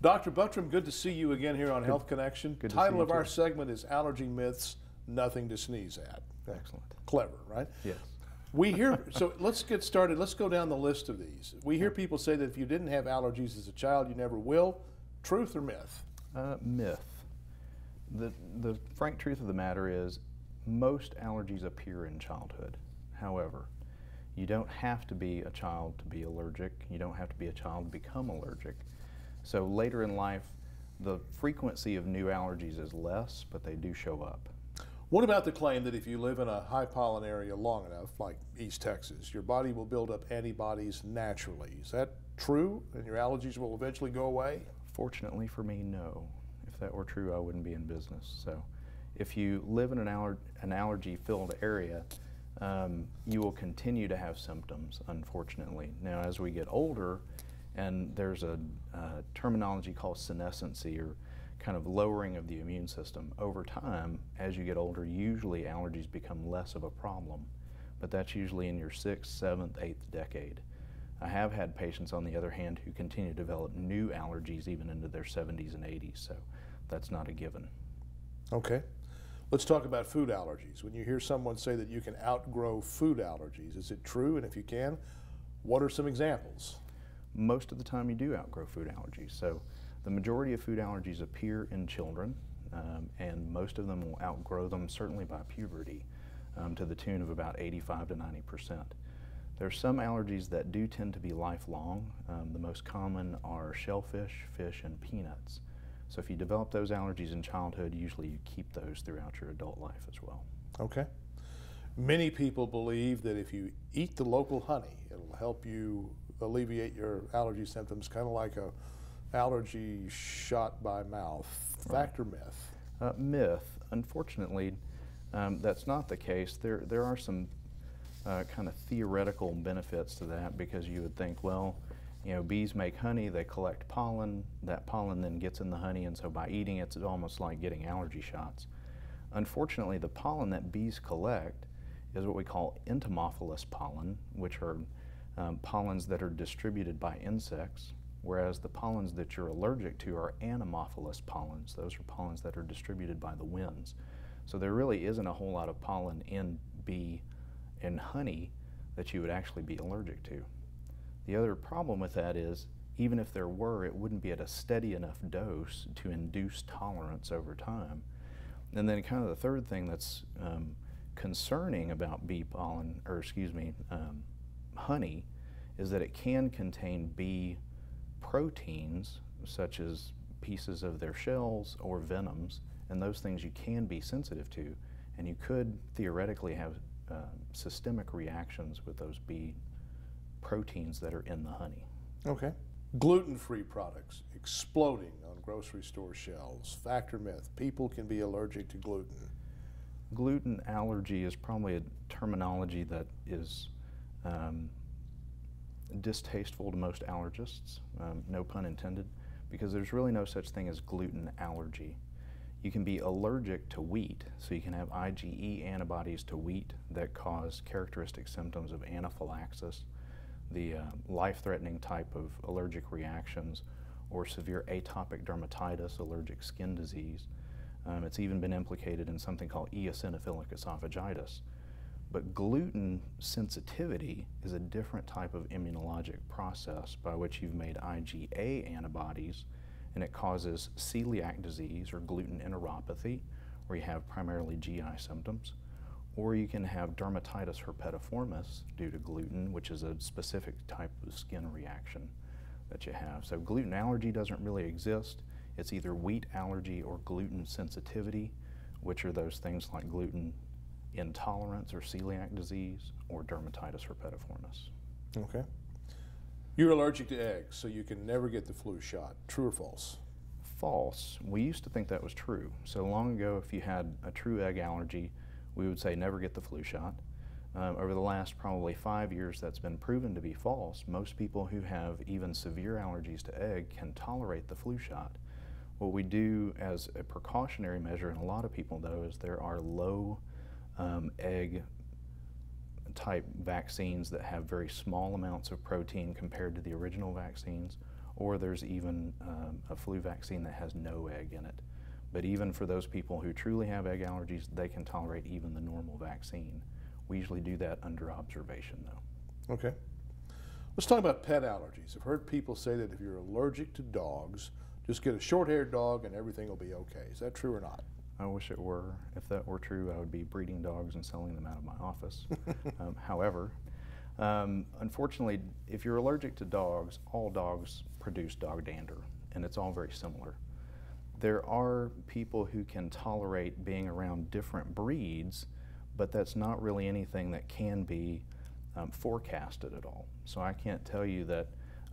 Dr. Buttram, good to see you again here on Health Connection. The title of our segment is Allergy Myths, Nothing to Sneeze At. Excellent. Clever, right? Yes. We hear, so let's get started. Let's go down the list of these. We hear people say that if you didn't have allergies as a child, you never will. Truth or myth? Myth. The frank truth of the matter is most allergies appear in childhood. However, you don't have to be a child to be allergic. You don't have to be a child to become allergic. So later in life, the frequency of new allergies is less, but they do show up. What about the claim that if you live in a high pollen area long enough, like East Texas, your body will build up antibodies naturally? Is that true, and your allergies will eventually go away? Fortunately for me, no. If that were true, I wouldn't be in business. So if you live in an allergy-filled area, you will continue to have symptoms, unfortunately. Now, as we get older, and there's a terminology called senescency, or kind of lowering of the immune system. Over time, as you get older, usually allergies become less of a problem, but that's usually in your 6th, 7th, 8th decade. I have had patients, on the other hand, who continue to develop new allergies even into their 70s and 80s, so that's not a given. Okay. Let's talk about food allergies. When you hear someone say that you can outgrow food allergies, is it true? And if you can, what are some examples? Most of the time you do outgrow food allergies. So the majority of food allergies appear in children, and most of them will outgrow them, certainly by puberty, to the tune of about 85% to 90%. There's some allergies that do tend to be lifelong. The most common are shellfish, fish, and peanuts. So if you develop those allergies in childhood, usually you keep those throughout your adult life as well. Okay. Many people believe that if you eat the local honey, it'll help you alleviate your allergy symptoms, kind of like a allergy shot by mouth. Fact or myth? Myth. Unfortunately, that's not the case. There are some kind of theoretical benefits to that, because you would think, well, you know, bees make honey, they collect pollen, that pollen then gets in the honey, and so by eating it's almost like getting allergy shots. Unfortunately, the pollen that bees collect is what we call entomophilous pollen, which are pollens that are distributed by insects, whereas the pollens that you're allergic to are anemophilous pollens. Those are pollens that are distributed by the winds. So there really isn't a whole lot of pollen in honey that you would actually be allergic to. The other problem with that is, even if there were, it wouldn't be at a steady enough dose to induce tolerance over time. And then kind of the third thing that's concerning about bee pollen, or excuse me, honey, is that it can contain bee proteins, such as pieces of their shells or venoms, and those things you can be sensitive to, and you could theoretically have systemic reactions with those bee proteins that are in the honey. Okay. Gluten-free products exploding on grocery store shelves. Fact or myth? People can be allergic to gluten. Gluten allergy is probably a terminology that is distasteful to most allergists, no pun intended, because there's really no such thing as gluten allergy. You can be allergic to wheat, so you can have IgE antibodies to wheat that cause characteristic symptoms of anaphylaxis, the life-threatening type of allergic reactions, or severe atopic dermatitis, allergic skin disease. It's even been implicated in something called eosinophilic esophagitis. But gluten sensitivity is a different type of immunologic process by which you've made IgA antibodies, and it causes celiac disease or gluten enteropathy, where you have primarily GI symptoms, or you can have dermatitis herpetiformis due to gluten, which is a specific type of skin reaction that you have. So gluten allergy doesn't really exist. It's either wheat allergy or gluten sensitivity, which are those things like gluten intolerance or celiac disease or dermatitis herpetiformis. Okay. You're allergic to eggs, so you can never get the flu shot. True or false? False. We used to think that was true. So long ago, if you had a true egg allergy, we would say never get the flu shot. Over the last probably 5 years, that's been proven to be false. Most people who have even severe allergies to egg can tolerate the flu shot. What we do as a precautionary measure in a lot of people, though, is there are low egg type vaccines that have very small amounts of protein compared to the original vaccines, or there's even a flu vaccine that has no egg in it. But even for those people who truly have egg allergies, they can tolerate even the normal vaccine. We usually do that under observation, though. Okay. Let's talk about pet allergies. I've heard people say that if you're allergic to dogs, just get a short-haired dog and everything will be okay. Is that true or not? I wish it were. If that were true, I would be breeding dogs and selling them out of my office. However, unfortunately, if you're allergic to dogs, all dogs produce dog dander, and it's all very similar. There are people who can tolerate being around different breeds, but that's not really anything that can be forecasted at all. So I can't tell you that,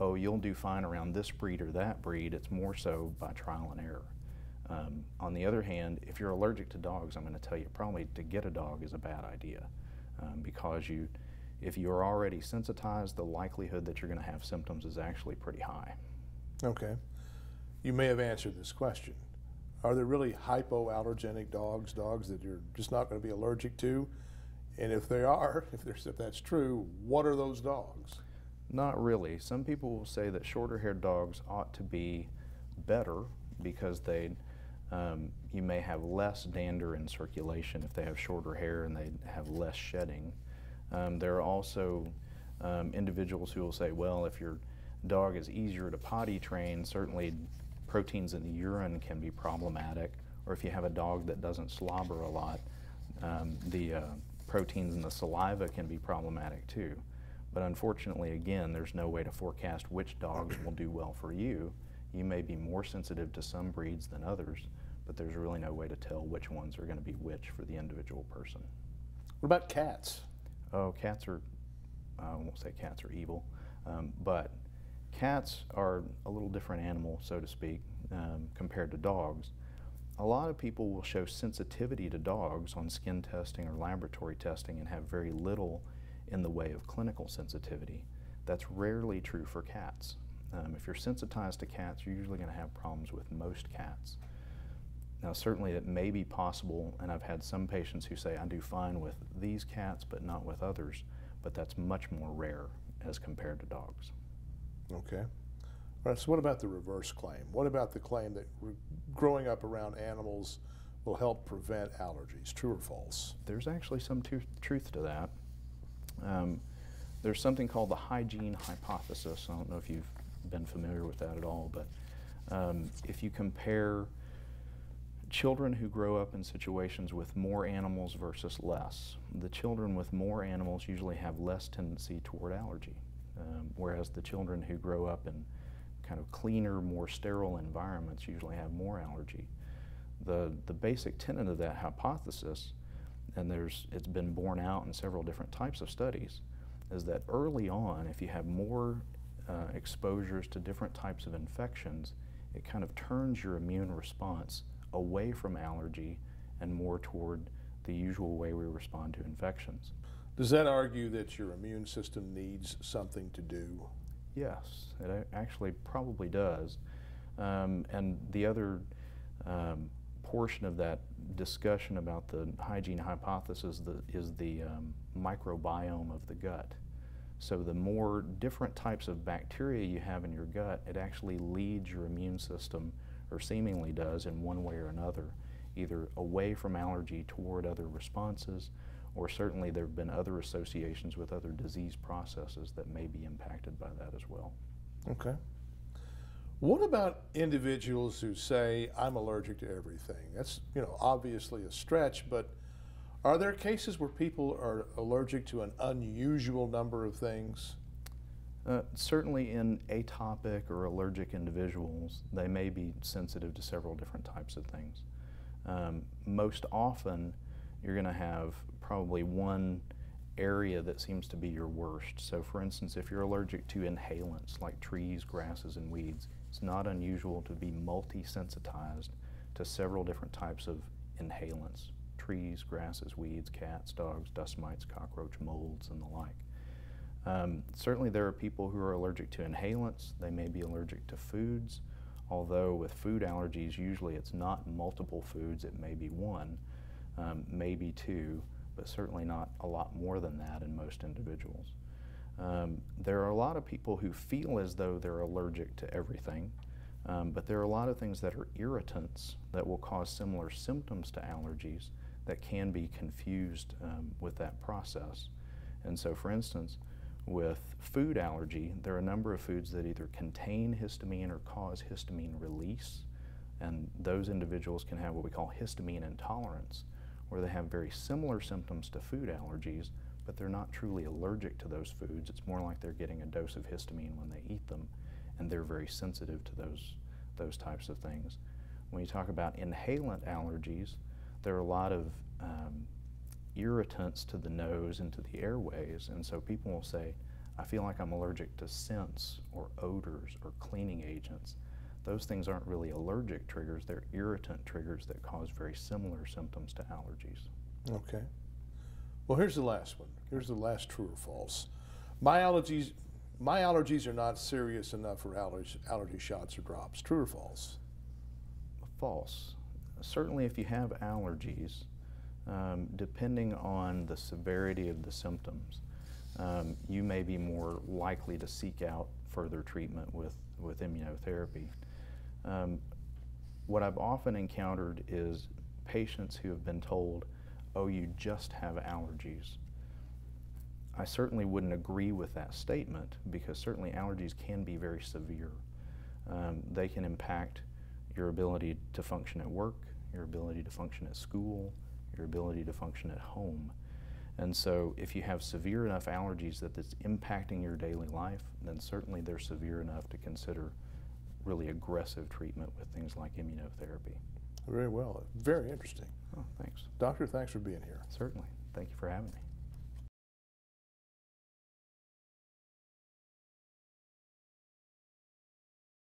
oh, you'll do fine around this breed or that breed. It's more so by trial and error. On the other hand, if you're allergic to dogs, I'm going to tell you probably to get a dog is a bad idea because if you're already sensitized, the likelihood that you're going to have symptoms is actually pretty high. Okay. You may have answered this question. Are there really hypoallergenic dogs, dogs that you're just not going to be allergic to? And if they are, if that's true, what are those dogs? Not really. Some people will say that shorter-haired dogs ought to be better because they, you may have less dander in circulation if they have shorter hair and they have less shedding. There are also individuals who will say, well, if your dog is easier to potty train, certainly proteins in the urine can be problematic, or if you have a dog that doesn't slobber a lot, the proteins in the saliva can be problematic too. But unfortunately, again, there's no way to forecast which dogs will do well for you. You may be more sensitive to some breeds than others, but there's really no way to tell which ones are going to be which for the individual person. What about cats? Oh, cats are, I won't say cats are evil, but cats are a little different animal, so to speak, compared to dogs. A lot of people will show sensitivity to dogs on skin testing or laboratory testing and have very little in the way of clinical sensitivity. That's rarely true for cats. If you're sensitized to cats, you're usually going to have problems with most cats. Now certainly it may be possible, and I've had some patients who say I do fine with these cats but not with others, but that's much more rare as compared to dogs. Okay. All right, so what about the reverse claim? What about the claim that growing up around animals will help prevent allergies? True or false? There's actually some truth to that. There's something called the hygiene hypothesis. I don't know if you've been familiar with that at all, but if you compare children who grow up in situations with more animals versus less, the children with more animals usually have less tendency toward allergy, whereas the children who grow up in kind of cleaner, more sterile environments usually have more allergy. The basic tenet of that hypothesis, and it's been borne out in several different types of studies, is that early on, if you have more exposures to different types of infections, it kind of turns your immune response away from allergy and more toward the usual way we respond to infections. Does that argue that your immune system needs something to do? Yes, it actually probably does. And the other portion of that discussion about the hygiene hypothesis is the microbiome of the gut. So the more different types of bacteria you have in your gut, it actually leads your immune system, or seemingly does in one way or another, either away from allergy toward other responses, or certainly there have been other associations with other disease processes that may be impacted by that as well. Okay. What about individuals who say, I'm allergic to everything? That's, you know, obviously a stretch, but are there cases where people are allergic to an unusual number of things? Certainly in atopic or allergic individuals, they may be sensitive to several different types of things. Most often, you're going to have probably one area that seems to be your worst. So for instance, if you're allergic to inhalants like trees, grasses, and weeds, it's not unusual to be multi-sensitized to several different types of inhalants: trees, grasses, weeds, cats, dogs, dust mites, cockroach, molds, and the like. Certainly there are people who are allergic to inhalants. They may be allergic to foods, although with food allergies, usually it's not multiple foods. It may be one, maybe two, but certainly not a lot more than that in most individuals. There are a lot of people who feel as though they're allergic to everything, but there are a lot of things that are irritants that will cause similar symptoms to allergies that can be confused with that process. And so, for instance, with food allergy, there are a number of foods that either contain histamine or cause histamine release, and those individuals can have what we call histamine intolerance, where they have very similar symptoms to food allergies, but they're not truly allergic to those foods. It's more like they're getting a dose of histamine when they eat them, and they're very sensitive to those types of things. When you talk about inhalant allergies, there are a lot of irritants to the nose and to the airways, and so people will say, I feel like I'm allergic to scents or odors or cleaning agents. Those things aren't really allergic triggers, they're irritant triggers that cause very similar symptoms to allergies. Okay. Well, here's the last one. Here's the last true or false. My allergies are not serious enough for allergy shots or drops. True or false? False. Certainly if you have allergies, depending on the severity of the symptoms, you may be more likely to seek out further treatment with immunotherapy. What I've often encountered is patients who have been told, oh, you just have allergies. I certainly wouldn't agree with that statement, because certainly allergies can be very severe. They can impact your ability to function at work, your ability to function at school, your ability to function at home. And so if you have severe enough allergies that it's impacting your daily life, then certainly they're severe enough to consider really aggressive treatment with things like immunotherapy. Very well. Very interesting. Oh, thanks. Doctor, thanks for being here. Certainly. Thank you for having me.